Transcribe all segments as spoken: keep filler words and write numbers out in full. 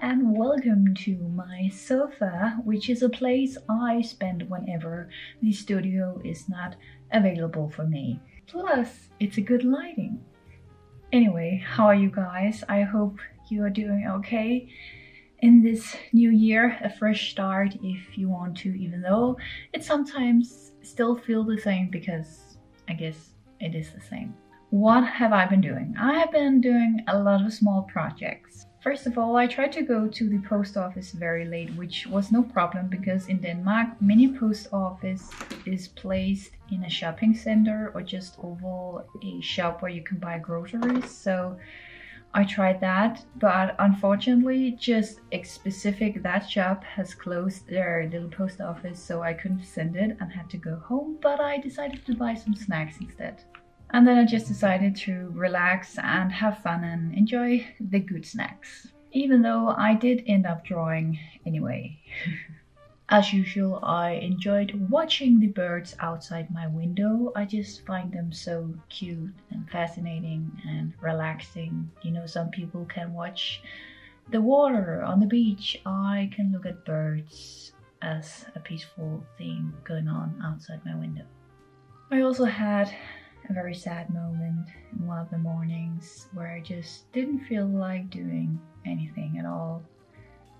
everyone and welcome to my sofa, which is a place I spend whenever the studio is not available for me. Plus, it's a good lighting. Anyway, how are you guys? I hope you are doing okay in this new year, a fresh start if you want to, even though it sometimes still feels the same because I guess it is the same. What have I been doing? I have been doing a lot of small projects. First of all, I tried to go to the post office very late, which was no problem because in Denmark, many post office is placed in a shopping center or just over a shop where you can buy groceries. So I tried that, but unfortunately, just specific that shop has closed their little post office, so I couldn't send it and had to go home, but I decided to buy some snacks instead. And then I just decided to relax and have fun and enjoy the good snacks. Even though I did end up drawing anyway. As usual, I enjoyed watching the birds outside my window. I just find them so cute and fascinating and relaxing. You know, some people can watch the water on the beach. I can look at birds as a peaceful thing going on outside my window. I also had a very sad moment in one of the mornings where I just didn't feel like doing anything at all,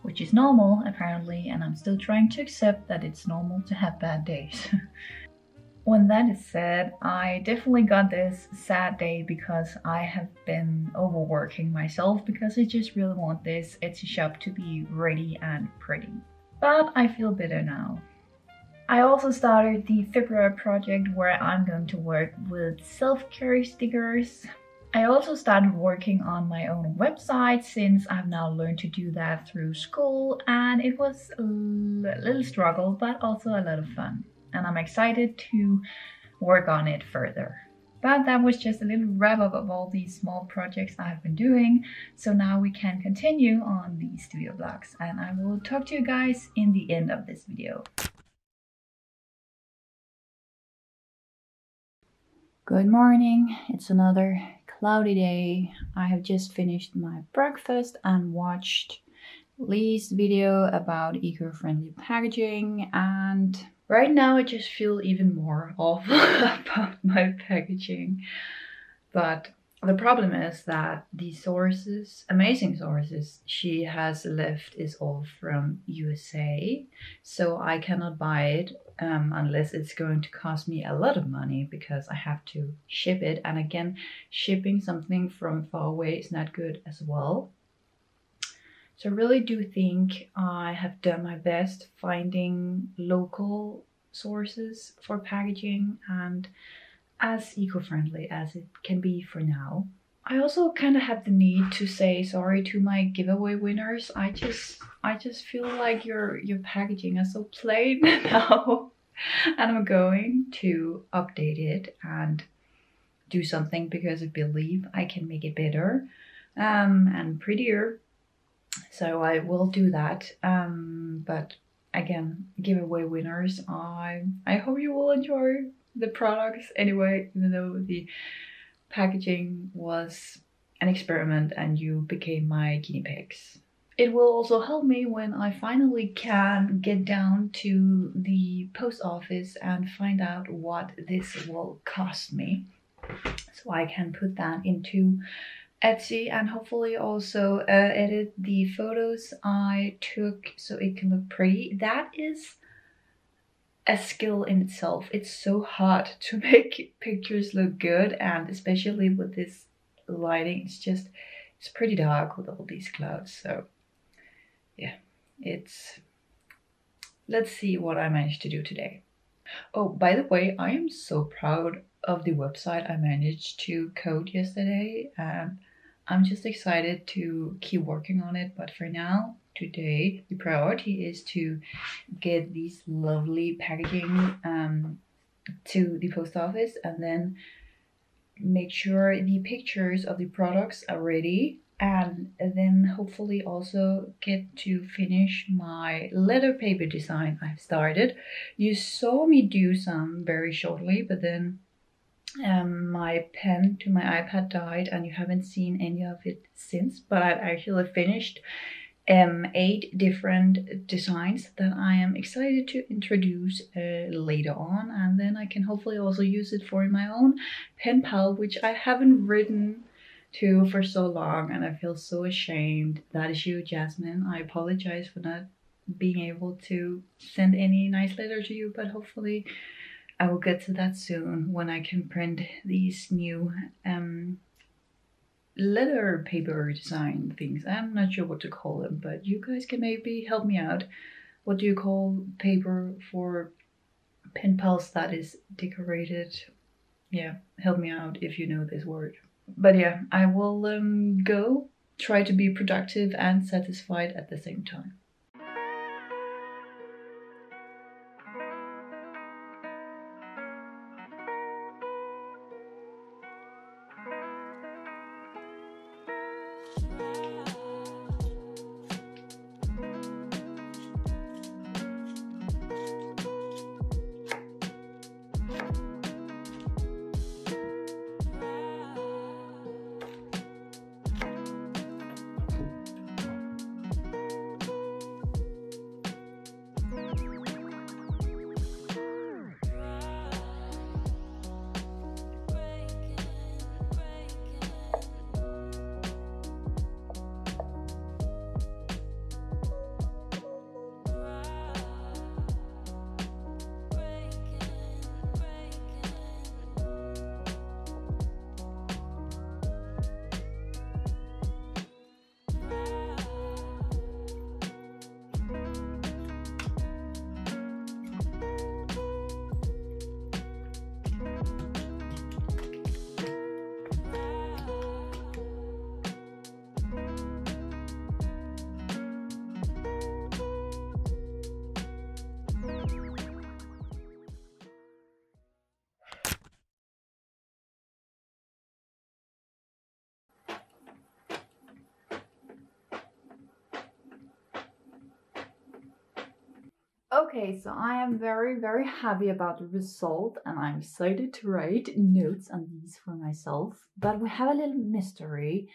which is normal apparently, and I'm still trying to accept that it's normal to have bad days. When that is said, I definitely got this sad day because I have been overworking myself because I just really want this Etsy shop to be ready and pretty. But I feel better now. I also started the February project where I'm going to work with self-care stickers. I also started working on my own website since I've now learned to do that through school, and it was a little struggle but also a lot of fun, and I'm excited to work on it further. But that was just a little wrap up of all these small projects I've been doing, so now we can continue on the studio vlogs, and I will talk to you guys in the end of this video. Good morning, it's another cloudy day. I have just finished my breakfast and watched Lee's video about eco-friendly packaging, and right now I just feel even more awful about my packaging. But the problem is that the sources, amazing sources, she has left is all from U S A, so I cannot buy it um, unless it's going to cost me a lot of money because I have to ship it, and again, shipping something from far away is not good as well. So I really do think I have done my best finding local sources for packaging and as eco-friendly as it can be for now. I also kind of have the need to say sorry to my giveaway winners. I just I just feel like your your packaging is so plain now, and I'm going to update it and do something because I believe I can make it better um, and prettier. So I will do that, um, but again, giveaway winners, I I hope you will enjoy the products anyway, even though the packaging was an experiment and you became my guinea pigs. It will also help me when I finally can get down to the post office and find out what this will cost me, so I can put that into Etsy and hopefully also uh, edit the photos I took so it can look pretty. That is a skill in itself. It's so hard to make pictures look good, and especially with this lighting, it's just it's pretty dark with all these clouds. So yeah, it's let's see what I managed to do today. Oh, by the way, I am so proud of the website I managed to code yesterday, and I'm just excited to keep working on it, but for now, today, the priority is to get these lovely packaging um, to the post office and then make sure the pictures of the products are ready, and then hopefully also get to finish my letter paper design I've started. You saw me do some very shortly, but then um, my pen to my iPad died and you haven't seen any of it since, but I've actually finished um, eight different designs that I am excited to introduce uh, later on, and then I can hopefully also use it for my own pen pal, which I haven't written to for so long, and I feel so ashamed. That is you, Jasmine. I apologize for not being able to send any nice letter to you, but hopefully I will get to that soon when I can print these new um, letter paper design things. I'm not sure what to call them, but you guys can maybe help me out. What do you call paper for pen pals that is decorated? Yeah, help me out if you know this word. But yeah, I will um, go try to be productive and satisfied at the same time. Okay, so I am very, very happy about the result, and I'm excited to write notes on these for myself. But we have a little mystery,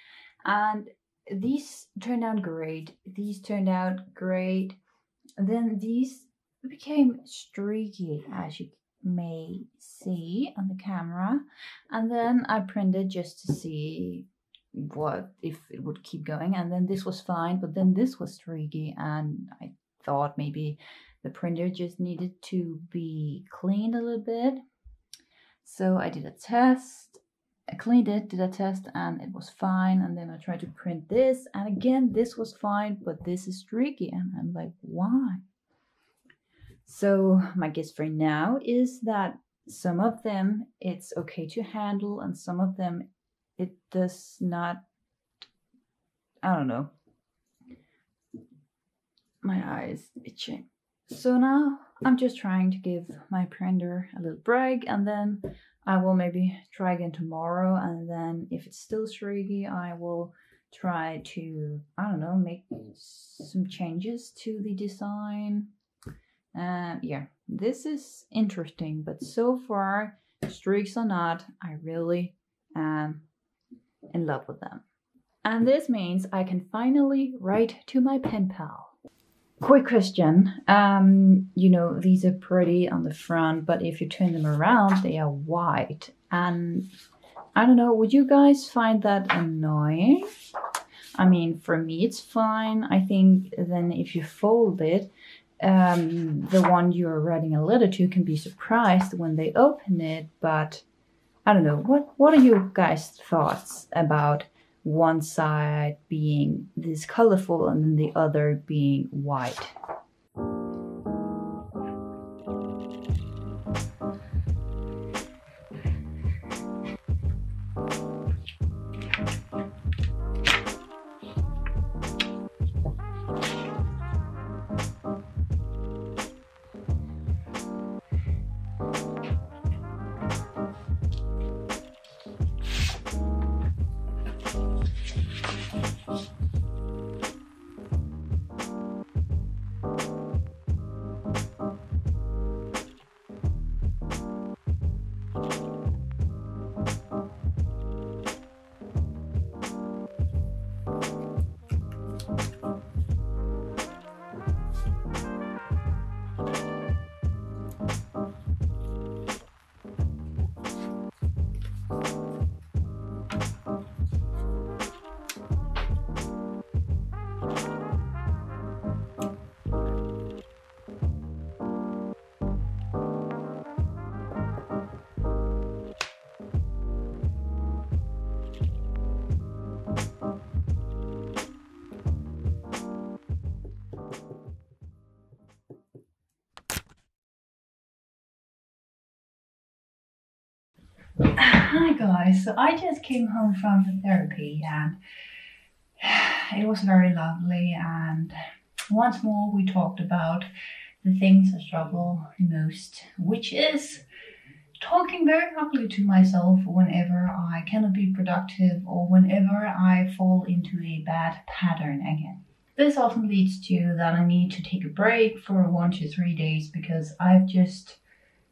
and these turned out great. These turned out great. And then these became streaky, as you may see on the camera. And then I printed just to see what if it would keep going. And then this was fine, but then this was streaky, and I thought maybe the printer just needed to be cleaned a little bit. So I did a test, I cleaned it, did a test, and it was fine. And then I tried to print this, and again this was fine, but this is streaky, and I'm like, why? So my guess for now is that some of them it's okay to handle, and some of them it does not. I don't know. My eye is itching. So now I'm just trying to give my printer a little break, and then I will maybe try again tomorrow, and then if it's still streaky I will try to, I don't know, make some changes to the design. And um, yeah, this is interesting, but so far, streaks or not, I really am in love with them. And this means I can finally write to my pen pal. Quick question, um, you know, these are pretty on the front, but if you turn them around, they are white. And I don't know, would you guys find that annoying? I mean, for me, it's fine. I think then if you fold it, um, the one you're writing a letter to can be surprised when they open it. But I don't know, what, what are you guys' thoughts about one side being this colorful and then the other being white? guys, so I just came home from the therapy and it was very lovely, and once more we talked about the things I struggle most, which is talking very ugly to myself whenever I cannot be productive or whenever I fall into a bad pattern again. This often leads to that I need to take a break for one to three days because I've just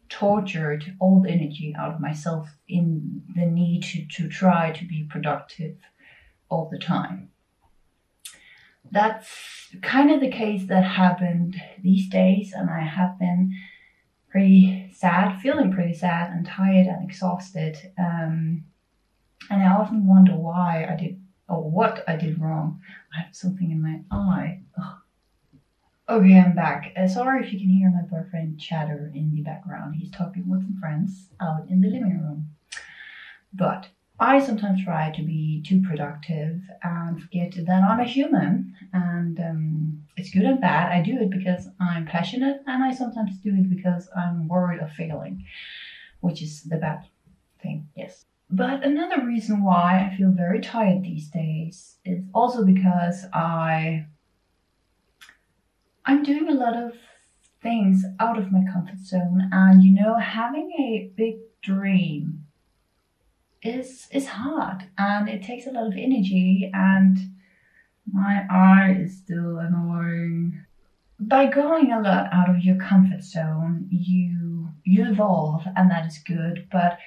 tortured all the energy out of myself in the need to, to try to be productive all the time. That's kind of the case that happened these days, and I have been pretty sad, feeling pretty sad and tired and exhausted, um, and I often wonder why I did or what I did wrong. I have something in my eye. Ugh. Okay, I'm back. Uh, sorry if you can hear my boyfriend chatter in the background. He's talking with some friends out in the living room. But I sometimes try to be too productive and forget that I'm a human, and um, it's good and bad. I do it because I'm passionate, and I sometimes do it because I'm worried of failing, which is the bad thing, yes. But another reason why I feel very tired these days is also because I, I'm doing a lot of things out of my comfort zone, and you know, having a big dream Is, is hard, and it takes a lot of energy, and my eye is still annoying. By going a lot out of your comfort zone, you you evolve, and that is good, but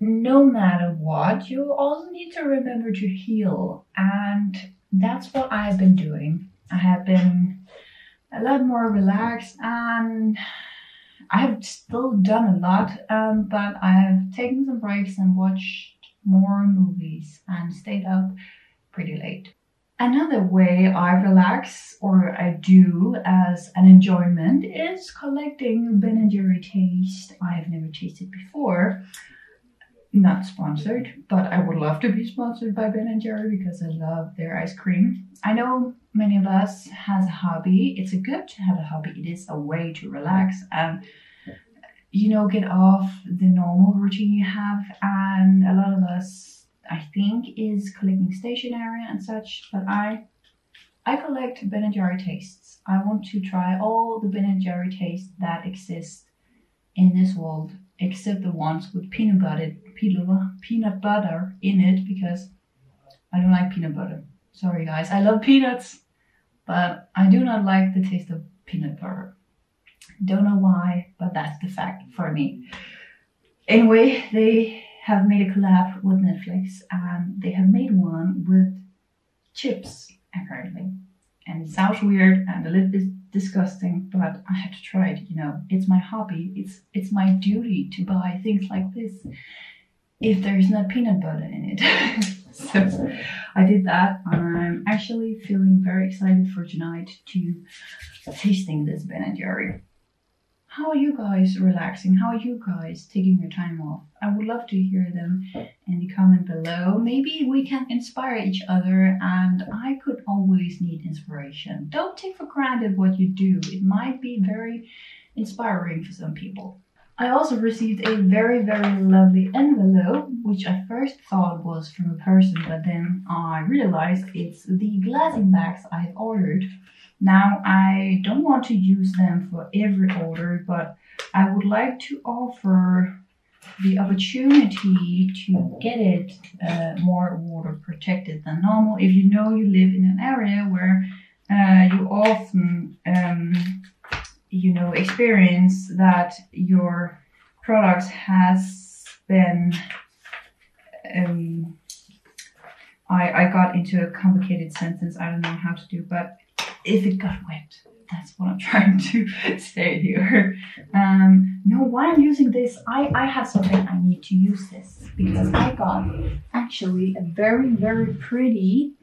no matter what, you also need to remember to heal, and that's what I've been doing. I have been a lot more relaxed, and I've still done a lot, um, but I have taken some breaks and watched more movies and stayed up pretty late. Another way I relax, or I do as an enjoyment, is collecting Ben and Jerry taste I have never tasted before. Not sponsored, but I would love to be sponsored by Ben and Jerry because I love their ice cream. I know many of us has a hobby. It's good to have a hobby. It is a way to relax and, you know, get off the normal routine you have. And a lot of us, I think, is collecting stationery and such. But I, I collect Ben and Jerry tastes. I want to try all the Ben and Jerry tastes that exist in this world, except the ones with peanut butter, peanut butter in it, because I don't like peanut butter. Sorry guys, I love peanuts, but I do not like the taste of peanut butter. Don't know why, but that's the fact for me. Anyway, they have made a collab with Netflix, and they have made one with chips, apparently. And it sounds weird and a little bit disgusting, but I had to try it, you know. It's my hobby. It's it's my duty to buy things like this if there's not peanut butter in it. So I did that, and I'm actually feeling very excited for tonight to tasting this Ben and Jerry. How are you guys relaxing? How are you guys taking your time off? I would love to hear them in the comment below. Maybe we can inspire each other, and I could always need inspiration. Don't take for granted what you do. It might be very inspiring for some people. I also received a very, very lovely envelope, which I first thought was from a person, but then I realized it's the glassing bags I've ordered. Now, I don't want to use them for every order, but I would like to offer the opportunity to get it uh, more water protected than normal. If you know you live in an area where uh, you often um, you know, experience that your product has been um, I, I got into a complicated sentence I don't know how to do, but if it got wet, that's what I'm trying to say here. Um, no, why I'm using this, I, I have something I need to use this, because I got actually a very, very pretty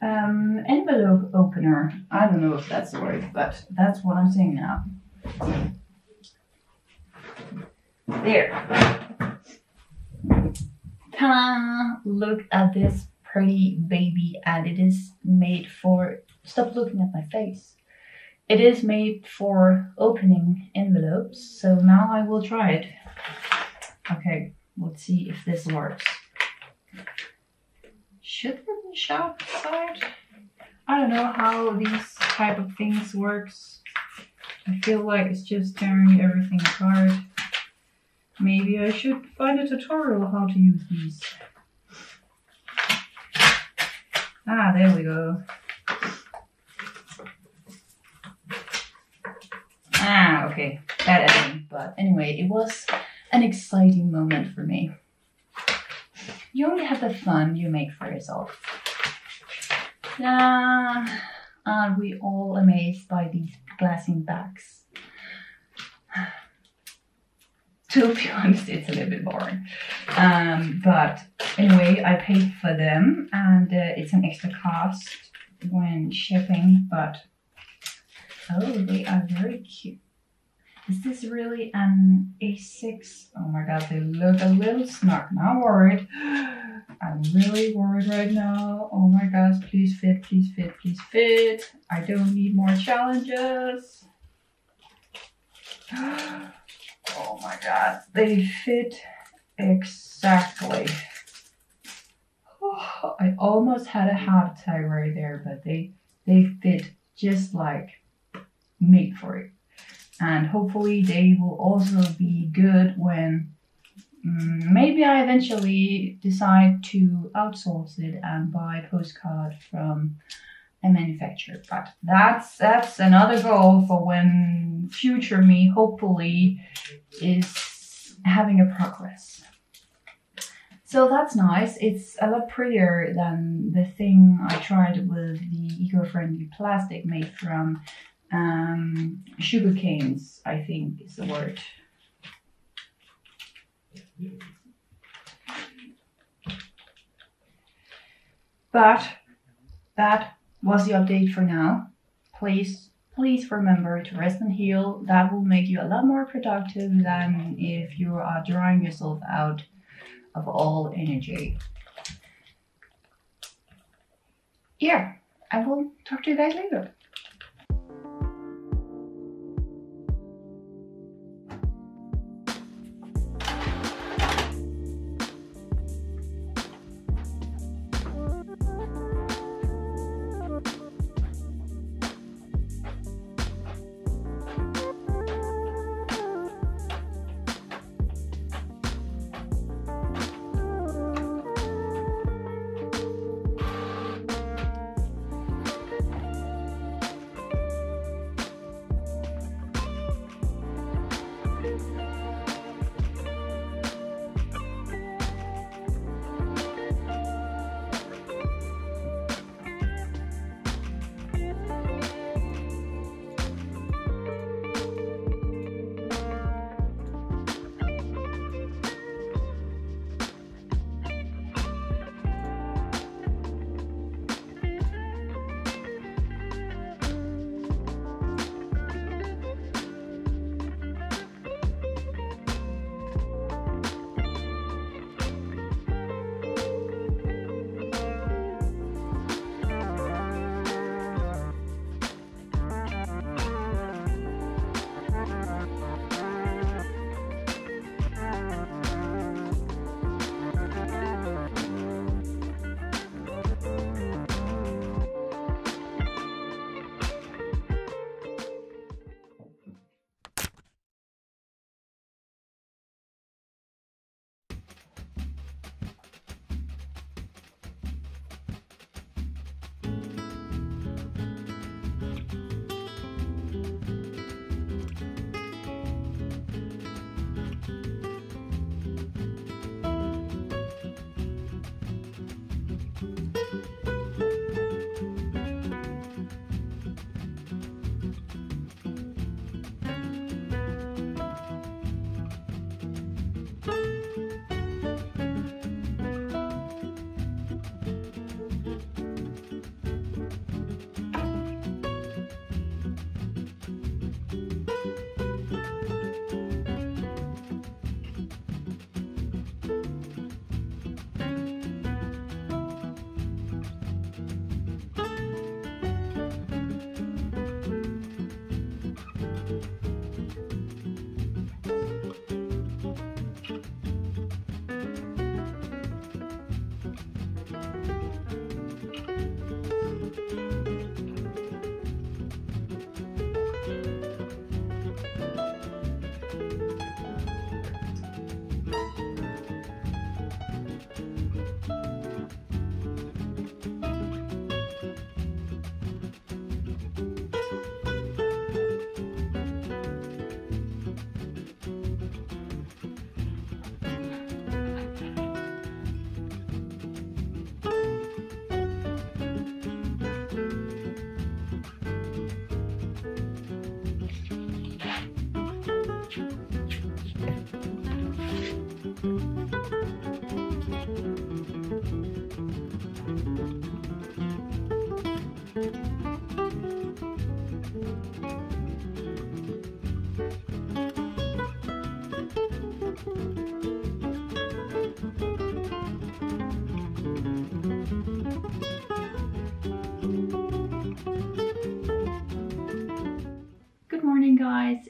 um, envelope opener. I don't know if that's the word, but that's what I'm saying now. There. Ta-da! Look at this pretty baby, and it is made for... Stop looking at my face. It is made for opening envelopes, so now I will try it. Okay, Let's see if this works. Should there be a shop side? I don't know how these type of things works. I feel like it's just tearing everything apart. Maybe I should find a tutorial how to use these. Ah, there we go. Ah, okay, bad ending. But anyway, it was an exciting moment for me. You only have the fun you make for yourself. Ah, aren't we all amazed by these glassine bags? To be honest, it's a little bit boring. Um, but anyway, I paid for them, and uh, it's an extra cost when shipping, but oh, they are very cute. Is this really an A six? Oh my god, they look a little snug. Now I'm worried. I'm really worried right now. Oh my gosh, please fit, please fit, please fit. I don't need more challenges. Oh my god, they fit exactly. Oh, I almost had a heart attack right there, but they, they fit just like made for it. And hopefully they will also be good when um, maybe I eventually decide to outsource it and buy a postcard from a manufacturer. But that's that's another goal for when future me hopefully is having a progress. So that's nice. It's a lot prettier than the thing I tried with the eco-friendly plastic made from um sugar canes, I think is the word. But that was the update for now. Please please remember to rest and heal. That will make you a lot more productive than if you are drawing yourself out of all energy. Yeah, I will talk to you guys later.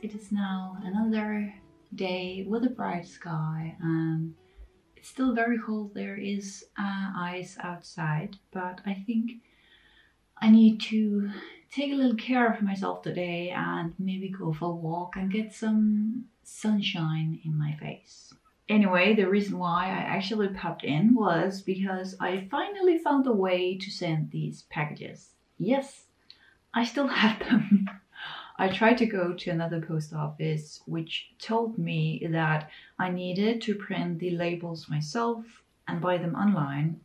it is now another day with a bright sky. Um, it's still very cold, there is uh, ice outside, but I think I need to take a little care of myself today and maybe go for a walk and get some sunshine in my face. Anyway, the reason why I actually popped in was because I finally found a way to send these packages. Yes, I still have them. I tried to go to another post office which told me that I needed to print the labels myself and buy them online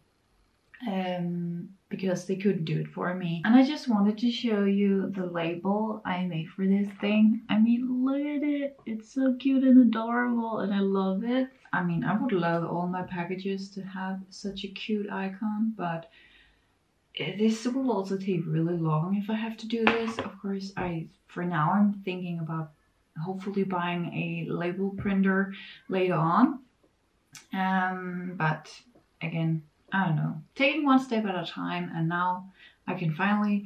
um, because they couldn't do it for me. And I just wanted to show you the label I made for this thing. I mean, look at it. It's so cute and adorable and I love it. I mean, I would love all my packages to have such a cute icon, but this will also take really long if I have to do this. Of course, I for now I'm thinking about hopefully buying a label printer later on. Um, but again, I don't know. Taking one step at a time, and now I can finally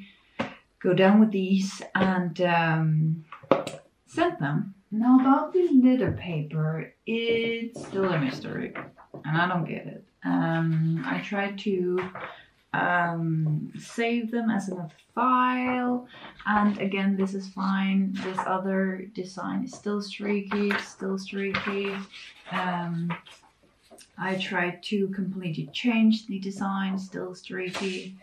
go down with these and um, send them. Now about the litter paper, it's still a mystery, and I don't get it. Um, I tried to um save them as another file, and again this is fine. This other design is still streaky, it's still streaky. um I tried to completely change the design, still streaky.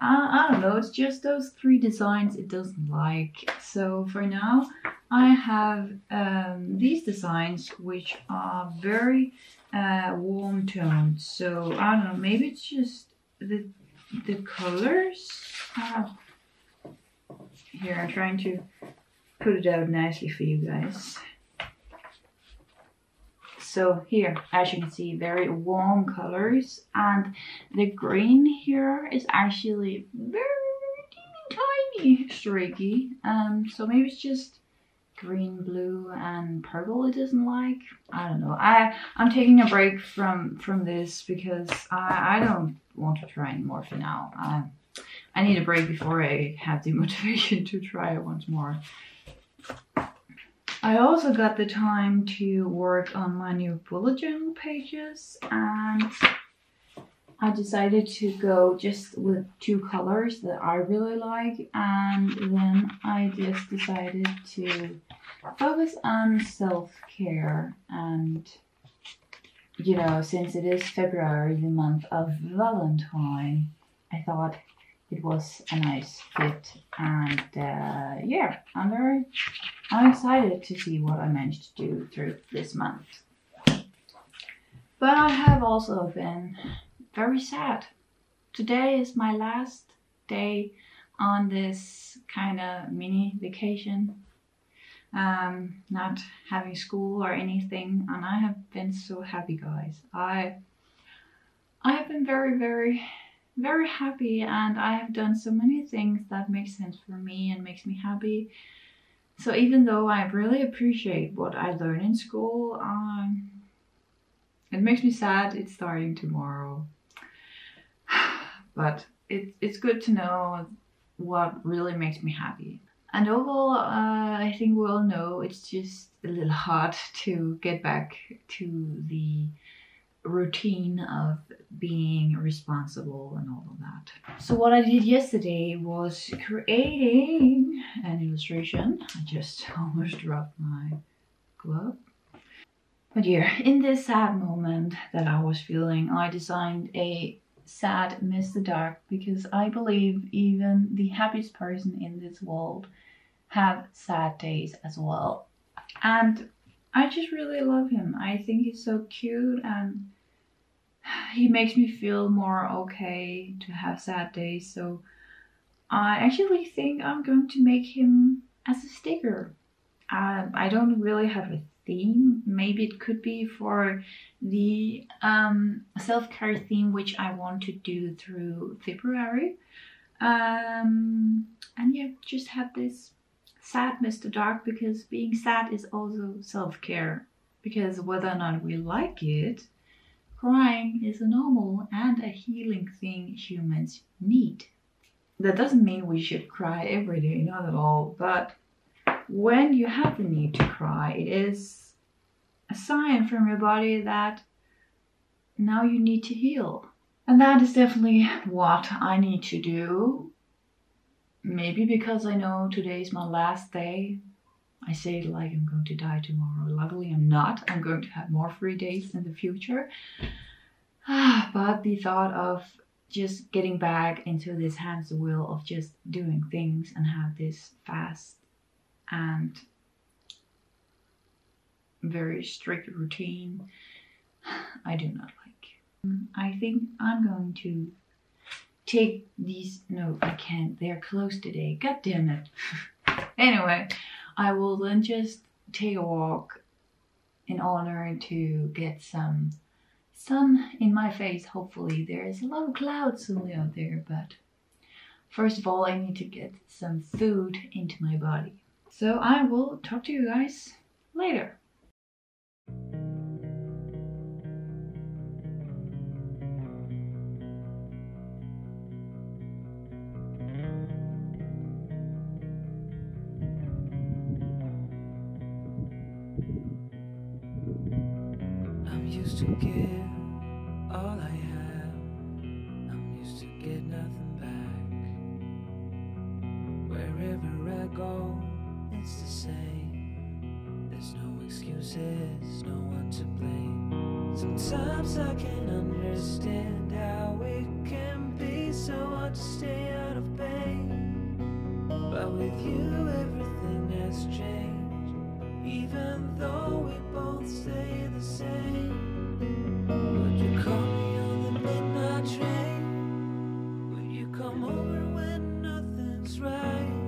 I, I don't know, it's just those three designs it doesn't like. So for now I have um these designs which are very uh warm toned, so I don't know, maybe it's just the the colors. Ah. Here, I'm trying to put it out nicely for you guys. So here, as you can see, very warm colors, and the green here is actually very teeny tiny streaky. Um, so maybe it's just green, blue, and purple it doesn't like. I don't know. I I'm taking a break from from this because I I don't want to try anymore for now. Uh, I need a break before I have the motivation to try it once more. I also got the time to work on my new bullet journal pages, and I decided to go just with two colors that I really like, and then I just decided to focus on self-care. And you know, since it is February, the month of Valentine, I thought it was a nice fit. And uh, yeah, I'm very I'm excited to see what I managed to do through this month. But I have also been very sad. Today is my last day on this kind of mini vacation. Um, not having school or anything, and I have been so happy, guys. I I have been very, very, very happy, and I have done so many things that make sense for me and makes me happy. So even though I really appreciate what I learn in school, um, it makes me sad it's starting tomorrow. But it, it's good to know what really makes me happy. And overall, uh, I think we all know it's just a little hard to get back to the routine of being responsible and all of that. So what I did yesterday was creating an illustration. I just almost dropped my glove. But yeah, in this sad moment that I was feeling, I designed a sad Mister Dark, because I believe even the happiest person in this world have sad days as well. And I just really love him. I think he's so cute, and he makes me feel more okay to have sad days. So I actually think I'm going to make him as a sticker. Um, I don't really have a theme. Maybe it could be for the um, self-care theme which I want to do through February. Um, and yeah, just have this sad Mister Dark, because being sad is also self-care, because whether or not we like it, crying is a normal and a healing thing humans need. That doesn't mean we should cry every day, not at all, but when you have the need to cry, it is a sign from your body that now you need to heal. And that is definitely what I need to do. Maybe because I know today is my last day. I say it like I'm going to die tomorrow. Luckily I'm not. I'm going to have more free days in the future. But the thought of just getting back into this hamster wheel of just doing things and have this fast and very strict routine, I do not like. I think I'm going to take these, no I can't, they're closed today, god damn it. Anyway, I will then just take a walk in order to get some sun in my face. Hopefully there's a lot of clouds only out there, but first of all I need to get some food into my body. So I will talk to you guys later. I'm used to give all I have. I'm used to get nothing back. Wherever I go, it's the same. There's no excuses, no one to blame. Sometimes I can't understand how it can be so hard to stay out of pain. But with you, everything has changed. Even though we both stay the same, would you call me on the midnight train? Would you come over when nothing's right?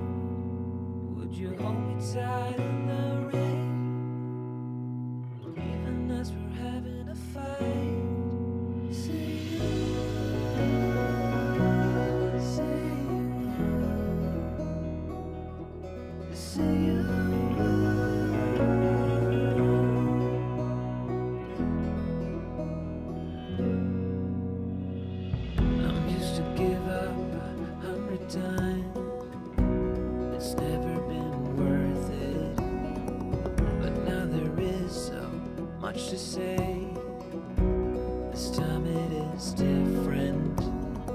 Would you hold me tight in the rain, even as we're having a fight? See you, see you, see you. To say this time it is different.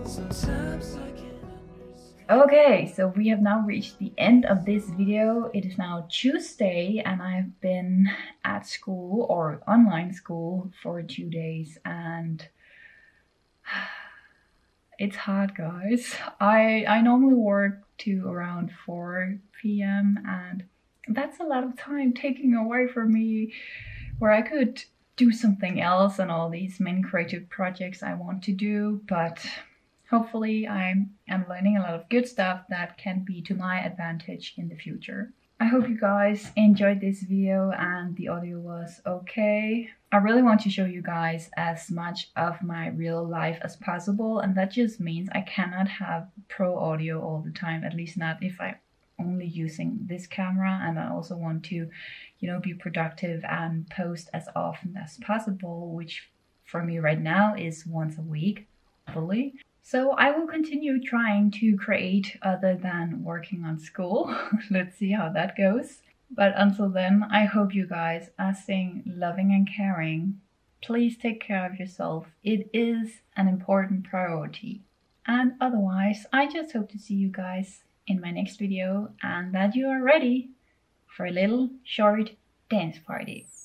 Sometimes I can't understand. Okay, so we have now reached the end of this video. It is now Tuesday and I've been at school or online school for two days and it's hard, guys. I I normally work to around four p m and that's a lot of time taking away from me, where I could do something else and all these main creative projects I want to do. But hopefully I am learning a lot of good stuff that can be to my advantage in the future. I hope you guys enjoyed this video and the audio was okay. I really want to show you guys as much of my real life as possible, and that just means I cannot have pro audio all the time, at least not if I only using this camera. And I also want to, you know, be productive and post as often as possible, which for me right now is once a week fully. So I will continue trying to create other than working on school. Let's see how that goes. But until then, I hope you guys are staying loving and caring. Please take care of yourself. It is an important priority. And otherwise, I just hope to see you guys in my next video, and that you are ready for a little short dance party.